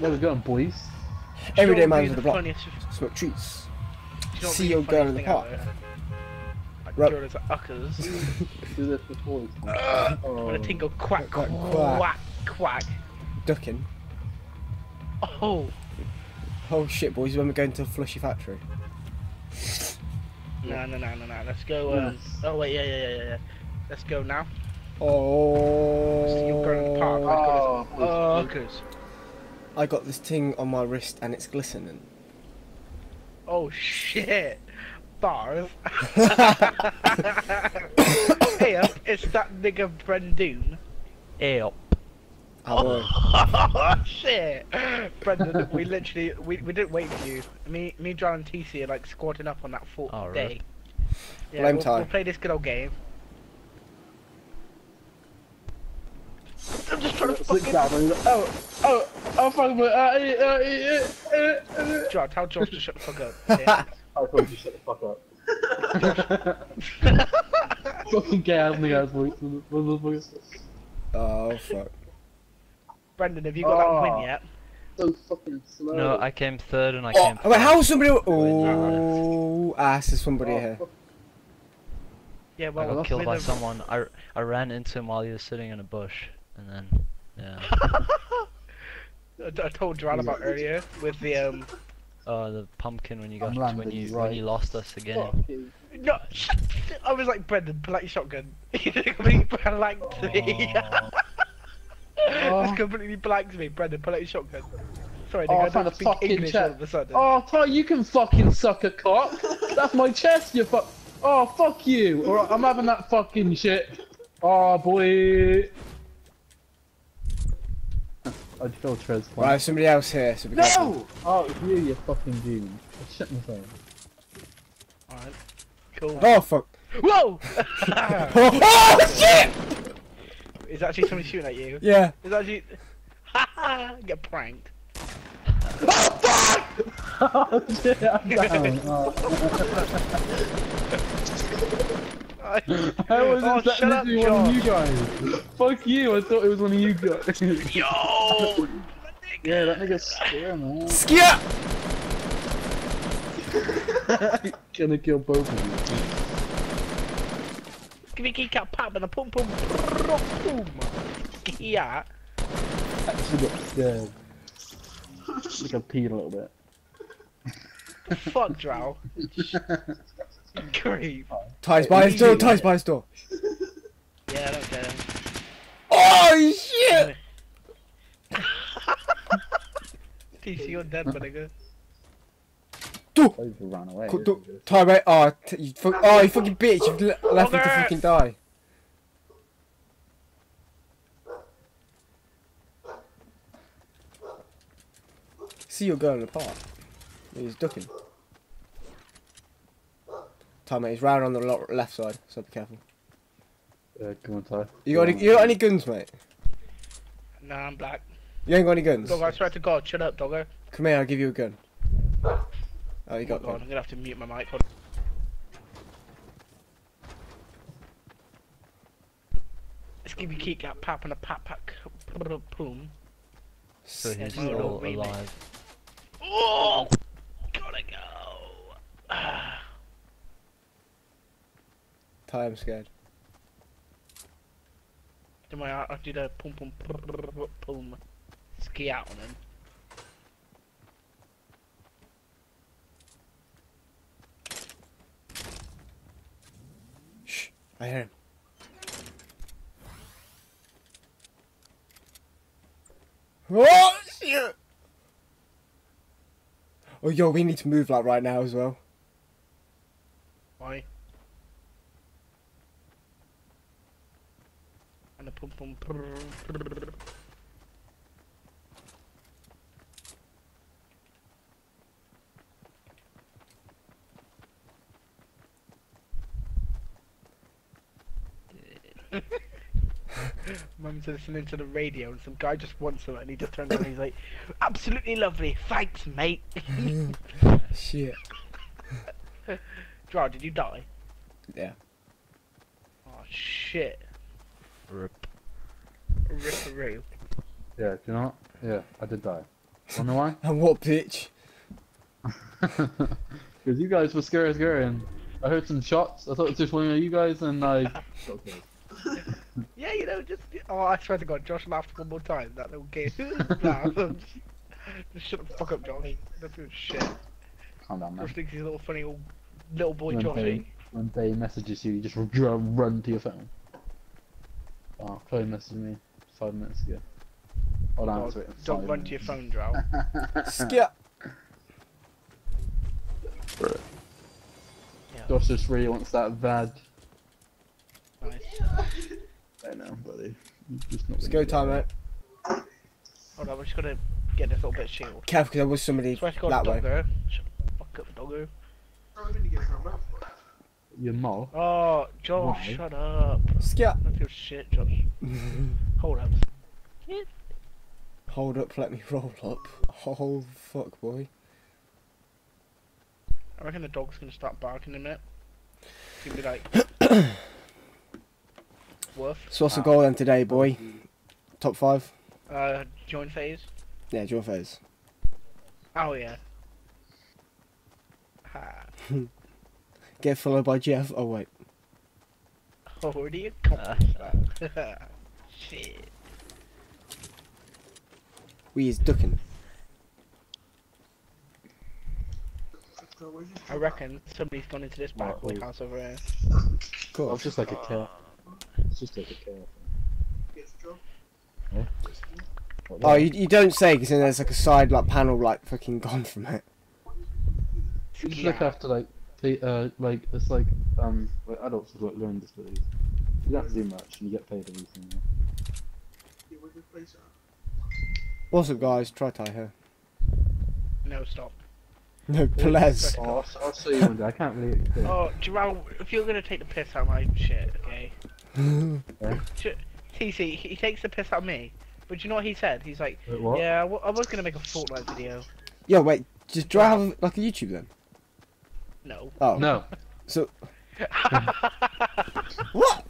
Where we going, boys? Everyday man's on the block. Smoke treats. See your girl in the park. Right. Girl is uckers. Do this before. Oh. What a tingle. Quack, quack, quack, quack. Ducking. Oh. Oh shit, boys! When we're going to Flushy Factory. No. Let's go. Oh wait, yeah. Let's go now. Oh. See your girl in the park. Oh, uckers. I got this thing on my wrist and it's glistening. Oh shit! Barf. Hey up, it's that nigga Brendoon. Hey up. Oh shit! Brendan, we literally we didn't wait for you. Me, John and TC are like squatting up on that fourth day. Yeah, we'll play this good old game. I'm just trying to fucking... Oh, fuck me. John, tell Josh to shut the fuck up. Yeah. I told you shut the fuck up. Fucking gay out in the ass, boys. Oh, fuck. Brendan, have you got that win yet? So fucking slow. No, I came third and I came third. Wait, how somebody... Oh, ass is somebody here. Yeah, well, I got killed by someone. I ran into him while he was sitting in a bush. And then, yeah. I told John about earlier with the pumpkin when you got when you lost us again. No, I was like Brendan, polite shotgun. You completely blanked me. That's completely blanked me, Brendan. Polite shotgun. Sorry, I don't speak English all of a sudden. Oh, Ty, you can fucking suck a cock. That's my chest. You fuck. Oh, fuck you. All right, I'm having that fucking shit. Oh boy. I feel Trez. Right, somebody else here. So no! Oh, it's you, you fucking dude. I shit myself. Alright. Cool. Oh, fuck. Whoa! Oh, shit! Is actually somebody shooting at you? Yeah. Is actually. Haha! Get pranked. Oh, fuck! Oh, shit, I'm down. I was literally one of you guys. Fuck you, I thought it was one of you guys. Yo! Nigga. Yeah, that nigga's scare, man. Skia! Gonna kill both of you. Give me kick out, pop, and a pum pum. Skia! Actually got scared. Like I peed a little bit. Fuck, Drow. Great. Ty's by his door, Ty's by his door. Yeah, I don't get him. Oh shit! TC, you're dead, my nigga. Ran away. Ty, wait, you fucking bitch, you've left him to fucking die. See your girl in the park. He's ducking. Ty, mate, he's round on the left side, so be careful. Yeah, come on, Ty. You got any guns, mate? Nah, I'm black. You ain't got any guns? Doggo, I swear to God, shut up, doggo. Come here, I'll give you a gun. Oh, you got one. I'm gonna have to mute my mic. Hold on. Let's give you a kick out, pap, and a pat pack. Boom. So he's still alive. Oh! Gotta go! Ty, I'm scared. Don't worry, I'll do the pum pum pum pum. Ski out on him. Shh, I hear him. Oh shit! Oh yo, we need to move like right now as well. Why? And a pum pum. Mum's listening to the radio and some guy just wants them and he just turns around and he's like, absolutely lovely, thanks mate. Shit. Gerard, did you die? Yeah. Oh shit. Rip. Ripperoo. Yeah, do you know what? Yeah, I did die. Wonder why? And what, bitch? Because you guys were scary, and I heard some shots. I thought it was just one of you guys, and I. Okay. Yeah, you know, just. Oh, I swear to God, Josh laughed one more time that little game. Just shut the fuck up, Johnny. That's good shit. Calm down, man. Just thinks he's a little funny old little boy, when Johnny. When they messages you, you just run to your phone. Oh, Chloe messaged me 5 minutes ago. I'll answer it. Don't run to your phone, Drow. Skip. Yeah. Josh just really wants that bad. Nice. I know, buddy. Just not. Let's go, timeout. Hold on, we're just gonna get this little bit of shield. Careful, because there was somebody that way. Doggo. Shut the fuck up, doggo. Your mole. Oh, Josh, why? Shut up. Skip. I feel shit, Josh. Hold up. Hold up, let me roll up. Oh, fuck, boy. I reckon the dog's gonna start barking in a minute. It's gonna be like. Woof. So, what's the goal then today, boy? Top 5? Join phase? Yeah, join phase. Oh, yeah. Ha. Get followed by Jeff. Oh wait. What do you accomplish that? Shit. We is ducking. I reckon somebody's gone into this back white house over here. Cool. It's just like a cat. It's just like a cat. Yeah. Oh, you don't say, because then there's like a side like panel like fucking gone from it. You should look after like. Like it's like where adults have like learning disabilities. You don't have to do much and you get paid every single day. What's up, guys? Try tie here. No, stop. No, please. Oh, I'll see you one day. I can't believe it. Oh, Jerome, if you're gonna take the piss out of my shit, okay? Yeah. TC, he takes the piss out of me, but do you know what he said? He's like, what? Yeah, I was gonna make a Fortnite video. Yeah, wait, just do I have like a YouTube then? No. Oh. No. So. What?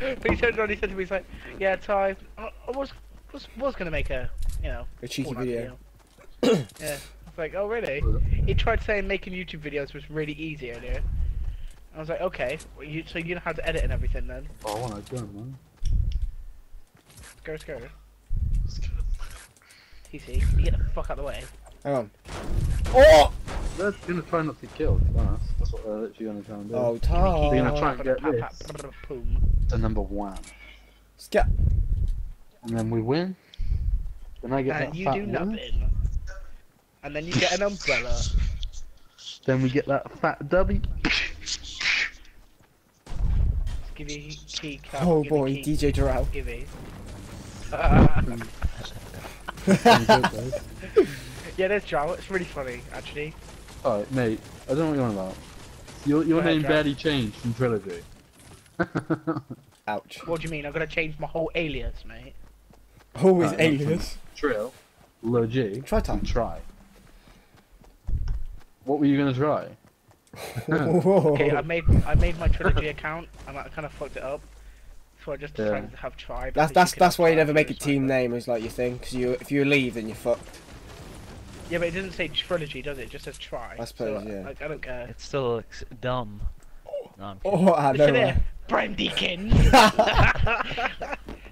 But he turned around, he said to me, he's like, yeah, Ty, I was going to make a, you know, a cheeky video. Yeah. I was like, oh, really? He tried saying making YouTube videos was really easy earlier. I was like, okay, well, so you know how to edit and everything then. Oh, I want to do it, man. Let's go. TC, you get the fuck out of the way. Hang on. Oh! They're gonna try not to kill, to be honest. That's what they're literally gonna try and do. Oh, Tom! They're gonna try and get this to #1. Skip. And then we win. Then I get and that you fat do woman. Nothing. And then you get an umbrella. Then we get that fat W. Give you key cap. Oh boy, key, DJ Doral. Give you. Yeah, there's Jow. It's really funny, actually. Alright, mate, I don't know what you're on about. Your name barely changed from Trilogy. Ouch. What do you mean? I've got to change my whole alias, mate. Always alias? Trill, Logi, try time. Try. What were you going to try? Okay, I made my Trilogy account, and I kind of fucked it up. So I just decided to have Try. That's why you never make a team name as like your thing, because if you leave, then you're fucked. Yeah, but it doesn't say Trilogy, does it? It just says Try. I suppose, so, yeah. Like, I don't care. It still looks dumb. No, oh, I don't know. Brian Deacon!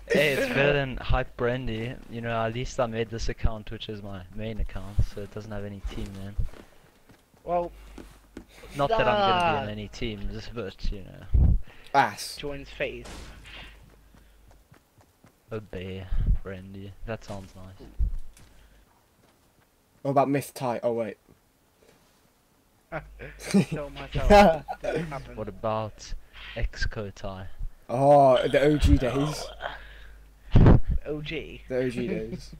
Hey, it's better than Hype Brandy. You know, at least I made this account, which is my main account, so it doesn't have any team name. Well... Not that I'm gonna be on any teams, but, you know... Ass. Joins phase. Obey Brandy. That sounds nice. What about Myth Tight? Oh wait. What about Exco Tie? Oh, the OG days. OG. The OG days.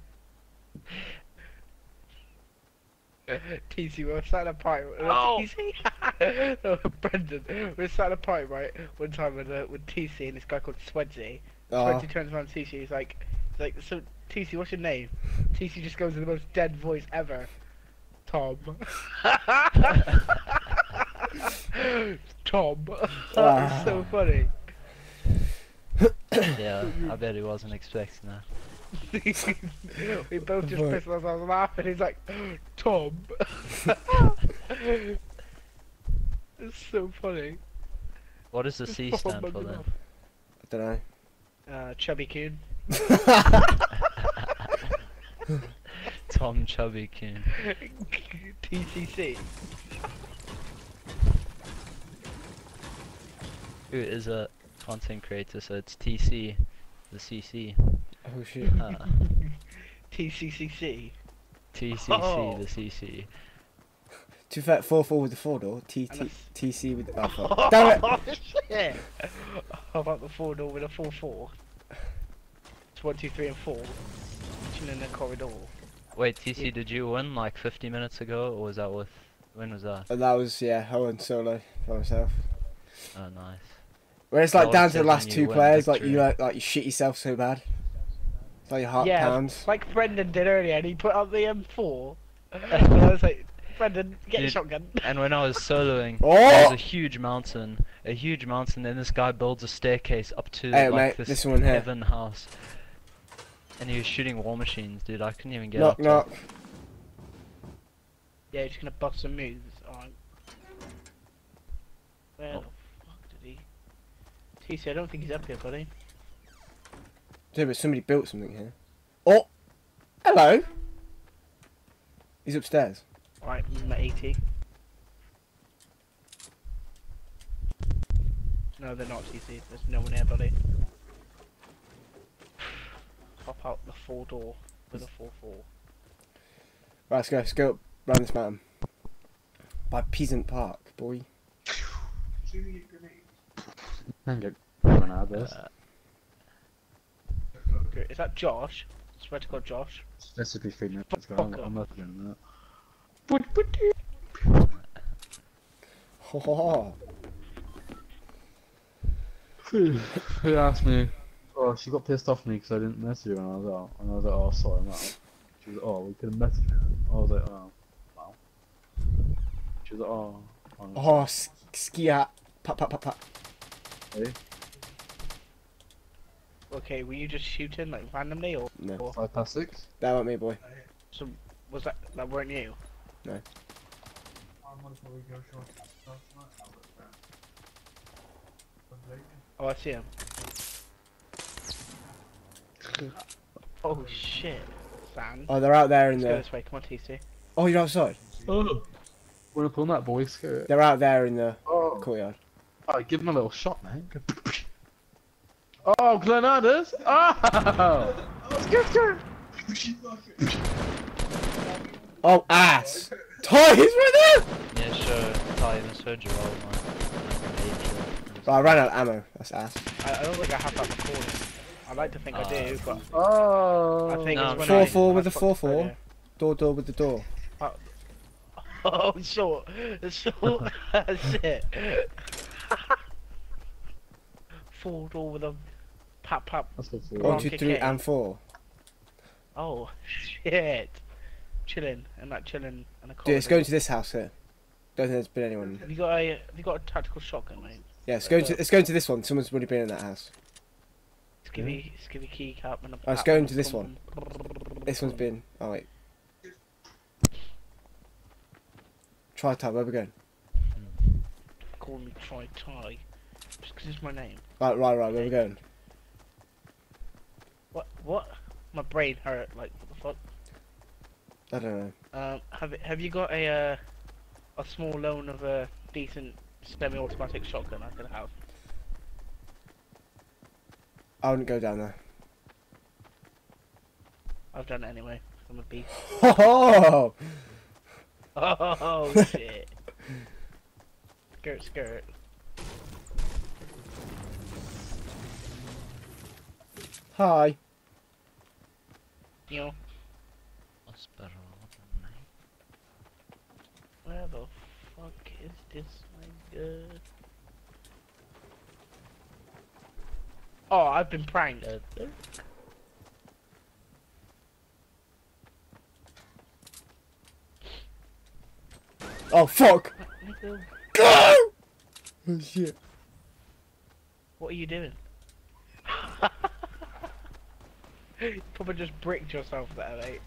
TC, we were sat in a party. Oh. TC. No, Brendan. We were sat in a party right one time with TC and this guy called Swedzy. Swedzy turns around to TC. He's like so. TC, what's your name? TC just goes in the most dead voice ever. Tom. Tom. That was so funny. Yeah, I bet he wasn't expecting that. We both just pissed ourselves off, and he's like, Tom. It's so funny. What does the C stand for then? I don't know. Chubby Coon. Tom Chubby Coon. TCC. Ooh, it is a content creator, so it's TC, the CC. Oh shit. TCCC. TCC, oh. The CC. Too fat 4-4 with the 4-door, TC with the... Oh, fuck. Damn it! Oh shit! How about the 4-door with a 4-4? It's 1, 2, 3 and 4. Each in the corridor. Wait, TC, yeah. Did you win like 50 minutes ago, or was that with... When was that? And that was, yeah, I won solo, by myself. Oh, nice. Where it's like down to the last two players, like you you shit yourself so bad. It's like your heart pounds. Like Brendan did earlier, and he put up the M4. And I was like, Brendan, get your shotgun. And when I was soloing, there's a huge mountain, and this guy builds a staircase up to like this heaven house. And he was shooting war machines, dude. I couldn't even get up. Knock, knock. Yeah, he's just gonna bust some moves on. Well. Oh. TC, I don't think he's up here, buddy. Yeah, but somebody built something here. Oh! Hello! He's upstairs. Alright, I'm at 80. No, they're not, TC. There's no one here, buddy. Pop out the 4-door with a 4-4. Right, let's go up round this mountain. By Peasant Park, boy. I'm going to out of this. Is that Josh? I swear to God, Josh. This would be 3 minutes ago. I'm not doing that. Oh. Who asked me? Oh, she got pissed off me because I didn't message her when I was out. And I was like, oh, sorry, I'm out. She was like, oh, we couldn't message her. I was like, oh, wow. She was like, oh. Honestly. Oh, ski hat. Pop, pop, pop, pop. Okay, were you just shooting like randomly or? No. 5 past 6. That wasn't me, boy. So was that weren't you? No. Oh, I see him. Oh shit, Sam. Oh, they're out there in the. Go this way, come on, TC. Oh, you're outside. Oh. We're up on that, boys. They're out there in the courtyard. Oh, give him a little shot, mate. Oh, Glenadas! Oh! Oh, ass! Ty, he's right there! Yeah, sure. Ty, even so, Gerald, man. I ran out of ammo. That's ass. I don't think I have that recorded. I'd like to think I do, but... Oh! I think it's 4-4 with the 4-4. Door with the door. Oh, short. Short. That's it. 4-door with a pap pap. 1, 2, 3 and 4. Oh shit! Chilling and that chilling and a. Dude, let's go to this house here. Don't think there's been anyone. Have you got a tactical shotgun, mate? Yeah, let's go to this one. Someone's already been in that house. Skivvy key cap and a. Let's go into this one. This one's been. Oh wait. Tri-Ty, where we going? Call me Tri-Ty. Just because it's my name. Right, where are we going? What? My brain hurt, like, what the fuck? I don't know. Have you got a small loan of a decent semi-automatic shotgun I could have? I wouldn't go down there. I've done it anyway, 'cause I'm a beast. Oh! Oh, shit. Skirt. Hi. Yo. Where the fuck is this, my god? Oh, I've been pranked. Oh, fuck! Go! Oh, shit. What are you doing? You probably just bricked yourself there, mate.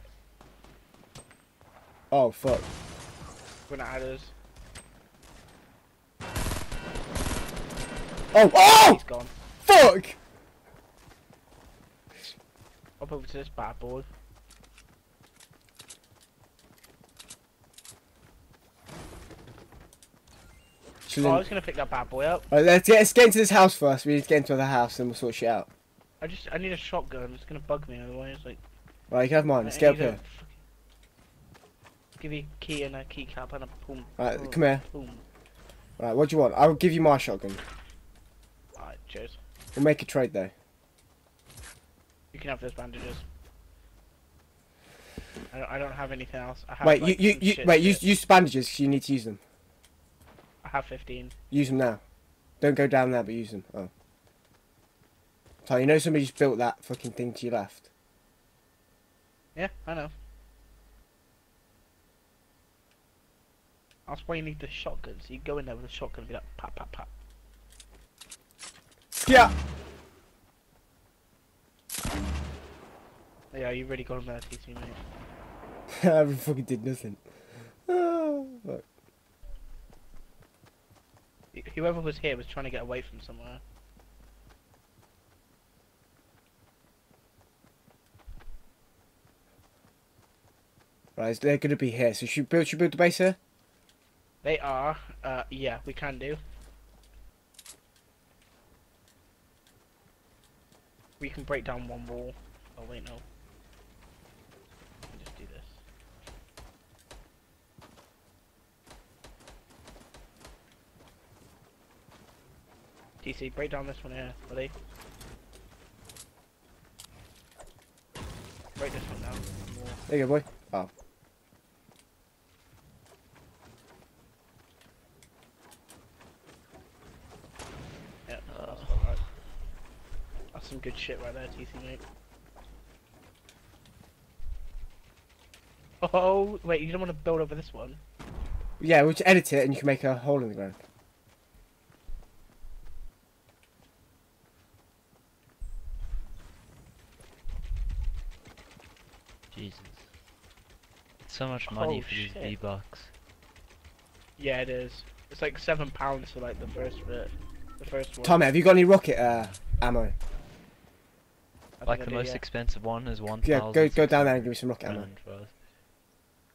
Oh, fuck. We're not adders. Oh, oh! He's gone. Fuck! Up over to this bad boy. Oh, I was gonna pick that bad boy up. Right, let's get into this house first. We need to get into the house and we'll sort shit out. I need a shotgun. It's gonna bug me otherwise. Like. Right, you can have mine. Let's get up here. Give you a key and a keycap and a boom. Alright, come here. Boom. Alright, what do you want? I'll give you my shotgun. Alright, cheers. We'll make a trade though. You can have those bandages. I don't have anything else. I have, wait, like, use the bandages because you need to use them. I have 15. Use them now. Don't go down there, but use them. Oh. So you know somebody just built that fucking thing to your left. Yeah, I know. That's why you need the shotgun. So you go in there with a shotgun and be like, pop, pop, pop. Yeah. Yeah, you really got him there, TC, mate. I fucking did nothing. Oh, fuck. Whoever was here was trying to get away from somewhere. Right, they're gonna be here. So should we build the base here? They are. Yeah, we can do. We can break down one wall. Oh wait, no. Let me just do this. TC, break down this one here, buddy. Break this one down. There you go, boy. Oh. Yeah, that's alright. That's some good shit right there, TC, mate. Oh, wait, you don't want to build over this one? Yeah, we'll just edit it and you can make a hole in the ground. Jesus. So much money for these V-Bucks. Yeah, it is. It's like £7 for like the first bit. The first one. Tommy, have you got any rocket ammo? Like the most expensive one is 1,000. Yeah, go down there and give me some rocket ammo.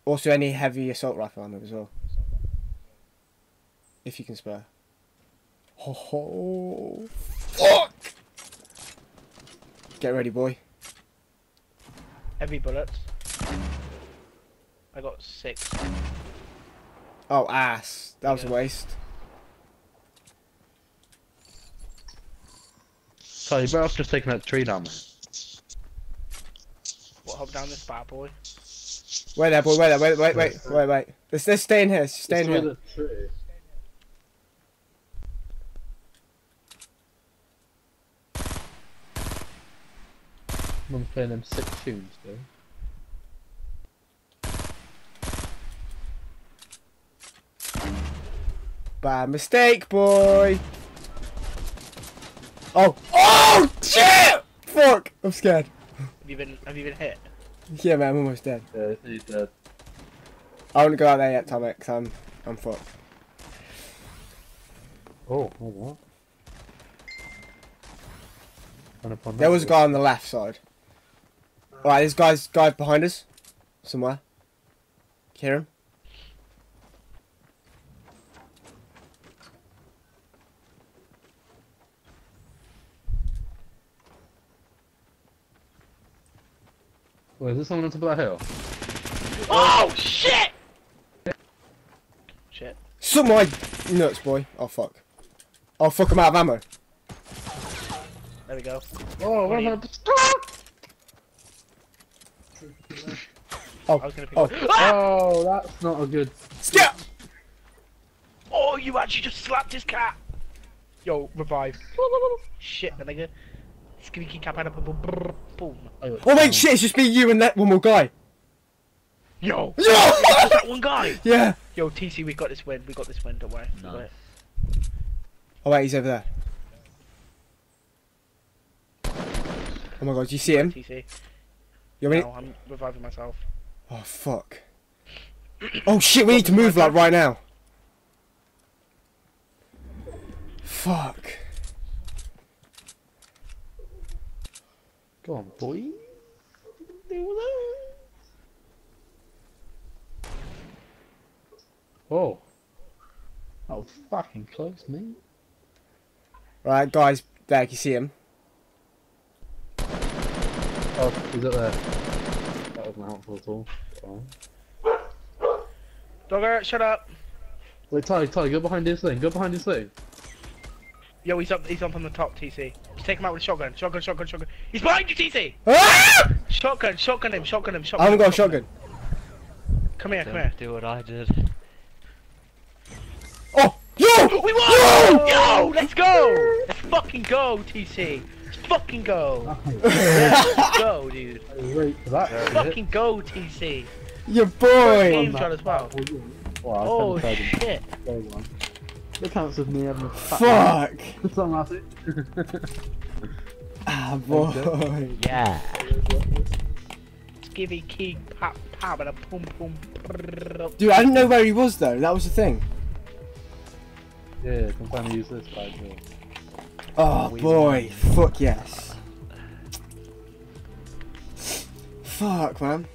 Also any heavy assault rifle ammo as well. If you can spare. Oh, fuck! Get ready, boy. Heavy bullets. I got 6. Oh, ass. That was a waste. So you better off just taking that tree down, man. What, hop down this bad boy? Wait there, boy, wait. Let's stay in here, let's stay in here. I'm playing them sick tunes, though. Bad mistake, boy. Oh, oh, shit! Fuck! I'm scared. Have you been hit? Yeah, man, I'm almost dead. Yeah, he's dead. I wouldn't go out there yet, Tommy, because I'm fucked. Oh, what? There was a guy on the left side. Alright, this guy's behind us, somewhere. Hear him? Wait, is there someone on top of that hill? Oh, shit! Shit. Suck my nuts, boy. Oh, fuck. Oh, fuck, I'm out of ammo. There we go. Oh, what am I? Oh, I was gonna pick up. Oh, that's not a good. Skip! Oh, you actually just slapped his cat. Yo, revive. Shit, my nigga. Squeaky cap and a boom. Oh wait, shit! It's just me, you, and that one more guy. Yo. Yo! That one guy. Yeah. Yo, TC, we got this win. We got this win. Don't worry. No. Oh wait, he's over there. Oh my god, do you see him? TC. You want me? No, I'm reviving myself. Oh fuck. Oh shit, we need to move like right now. Fuck. Go on, boy. Oh. That was fucking close, mate. Right, guys, there, can you see him? Oh, he's up there. That wasn't helpful at all. Oh. Dogger, shut up! Wait, Ty, go behind this thing, Yo, he's up on the top, TC. Just take him out with a shotgun, shotgun. He's behind you, TC! Ah! Shotgun him. I haven't got a shotgun. Come here. Do what I did. Oh! Yo! We won! Yo! Let's go! Let's fucking go, TC! Let's fucking go! Let's go, dude! Let's fucking go, TC! Your boy! Game shot as well. Oh, shit! The counts of me having a fuck! That's not massive. Ah, boy! Yeah! Skivvy key, pap, pap, and a pum pum. Dude, I didn't know where he was though, that was the thing. Yeah, I'm trying to use this bad boy. Oh boy, fuck yes. Fuck, man.